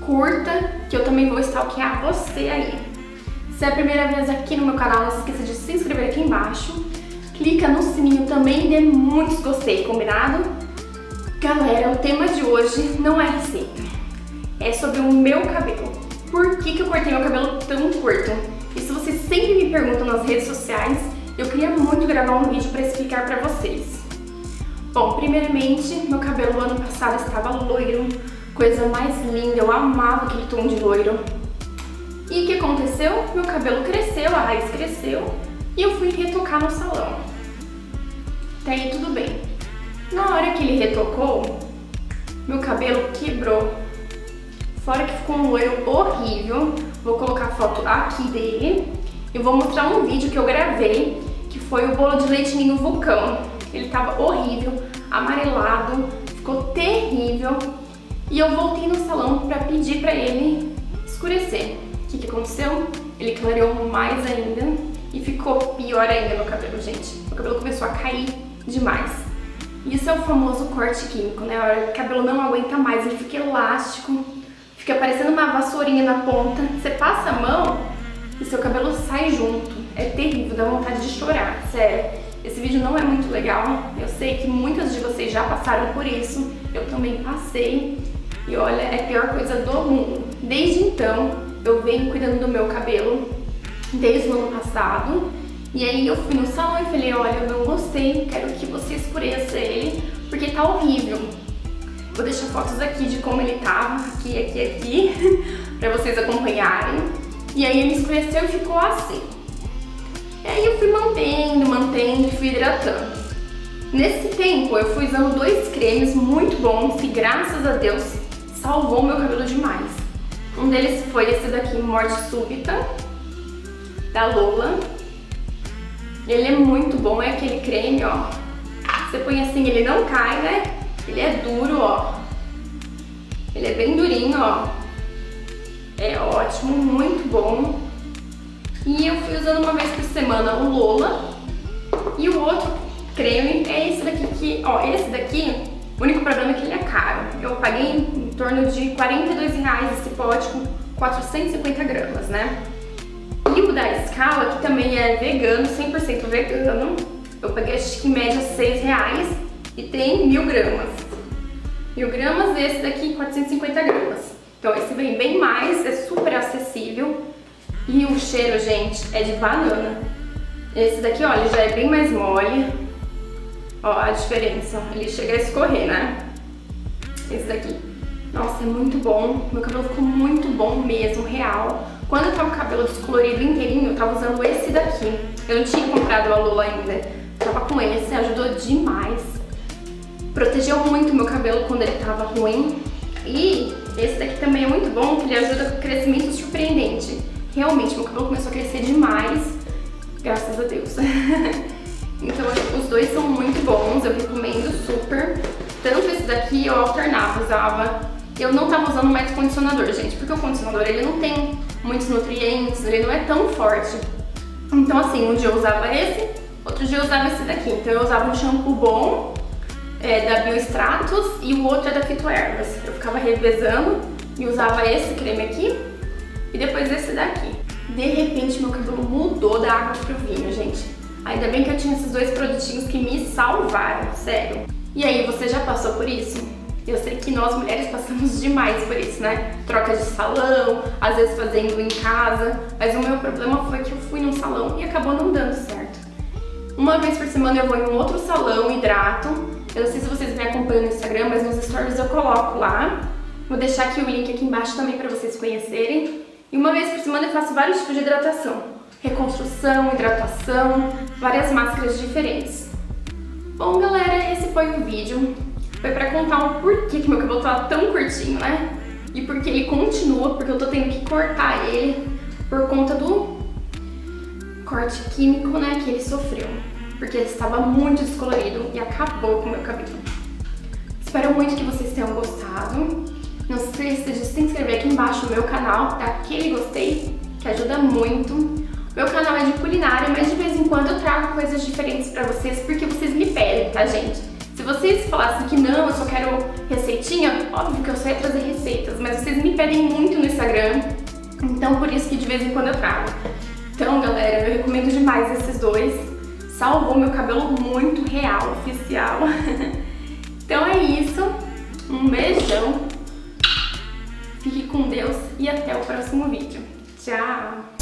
curta, que eu também vou stalkear você aí. Se é a primeira vez aqui no meu canal, não se esqueça de se inscrever aqui embaixo. Clica no sininho também e dê muitos gostei, combinado? Galera, o tema de hoje não é receita. É sobre o meu cabelo. Por que que eu cortei meu cabelo tão curto? Isso vocês sempre me perguntam nas redes sociais. Eu queria muito gravar um vídeo para explicar para vocês. Bom, primeiramente, meu cabelo ano passado estava loiro, coisa mais linda, eu amava aquele tom de loiro. E o que aconteceu? Meu cabelo cresceu, a raiz cresceu e eu fui retocar no salão. Até aí tudo bem. Na hora que ele retocou, meu cabelo quebrou. Fora que ficou um loiro horrível, vou colocar a foto aqui dele. Eu vou mostrar um vídeo que eu gravei, que foi o bolo de leite ninho vulcão. Ele tava horrível, amarelado, ficou terrível. E eu voltei no salão pra pedir pra ele escurecer. O que que aconteceu? Ele clareou mais ainda e ficou pior ainda meu cabelo, gente. Meu cabelo começou a cair demais. Isso é o famoso corte químico, né? A hora que o cabelo não aguenta mais, ele fica elástico, fica parecendo uma vassourinha na ponta. Você passa a mão e seu cabelo sai junto. É terrível, dá vontade de chorar, sério. Esse vídeo não é muito legal, eu sei que muitas de vocês já passaram por isso, eu também passei, e olha, é a pior coisa do mundo. Desde então, eu venho cuidando do meu cabelo, desde o ano passado, e aí eu fui no salão e falei, olha, eu não gostei, quero que você escureça ele, porque tá horrível. Vou deixar fotos aqui de como ele tava, aqui, pra vocês acompanharem. E aí ele escureceu e ficou assim. E aí eu fui mantendo e fui hidratando. Nesse tempo eu fui usando dois cremes muito bons que, graças a Deus, salvou meu cabelo demais. Um deles foi esse daqui, Morte Súbita, da Lola. Ele é muito bom, é aquele creme, ó. Você põe assim, ele não cai, né? Ele é duro, ó. Ele é bem durinho, ó. É ótimo, muito bom. E eu fui usando uma vez por semana o Lola. E o outro creme é esse daqui que, ó, esse daqui, o único problema é que ele é caro. Eu paguei em torno de R$42 esse pote com 450 gramas, né? E o da Scala, que também é vegano, 100% vegano, eu paguei acho que em média R$6 e tem 1000 gramas. 1000 gramas, esse daqui 450 gramas. Então esse vem bem mais, é super acessível. E o cheiro, gente, é de banana. Esse daqui, olha, já é bem mais mole. Ó, a diferença. Ele chega a escorrer, né? Esse daqui. Nossa, é muito bom. Meu cabelo ficou muito bom mesmo, real. Quando eu tava com o cabelo descolorido inteirinho, eu tava usando esse daqui. Eu não tinha comprado a Lola ainda. Eu tava com ele, assim, ajudou demais. Protegeu muito meu cabelo quando ele tava ruim. E esse daqui também é muito bom, que ele ajuda com o crescimento surpreendente. Realmente, meu cabelo começou a crescer demais, graças a Deus. Então, os dois são muito bons, eu recomendo super. Tanto esse daqui eu alternava, usava. Eu não tava usando mais condicionador, gente, porque o condicionador, ele não tem muitos nutrientes, ele não é tão forte. Então, assim, um dia eu usava esse, outro dia eu usava esse daqui. Então, eu usava um shampoo bom, da Bio Estratos, e o outro é da Fito-Ervas. Eu ficava revezando e usava esse creme aqui. E depois esse daqui. De repente meu cabelo mudou da água pro vinho, gente. Ainda bem que eu tinha esses dois produtinhos que me salvaram, sério. E aí, você já passou por isso? Eu sei que nós mulheres passamos demais por isso, né? Troca de salão, às vezes fazendo em casa. Mas o meu problema foi que eu fui num salão e acabou não dando certo. Uma vez por semana eu vou em um outro salão, hidrato. Eu não sei se vocês me acompanham no Instagram, mas nos stories eu coloco lá. Vou deixar aqui o link aqui embaixo também pra vocês conhecerem. E uma vez por semana eu faço vários tipos de hidratação. Reconstrução, hidratação, várias máscaras diferentes. Bom, galera, esse foi o vídeo. Foi pra contar o porquê que meu cabelo tava tão curtinho, né? E porque ele continua, porque eu tô tendo que cortar ele por conta do corte químico, né, que ele sofreu. Porque ele estava muito descolorido e acabou com o meu cabelo. Espero muito que vocês tenham gostado. Não se esqueça de se inscrever aqui embaixo no meu canal, dá aquele gostei, que ajuda muito. Meu canal é de culinária, mas de vez em quando eu trago coisas diferentes pra vocês, porque vocês me pedem, tá, gente? Se vocês falassem que não, eu só quero receita receitinha, óbvio que eu sei fazer receitas, mas vocês me pedem muito no Instagram, então por isso que de vez em quando eu trago. Então galera, eu recomendo demais esses dois, salvou meu cabelo muito real, oficial. Então é isso, um beijão, fique com Deus e até o próximo vídeo. Tchau!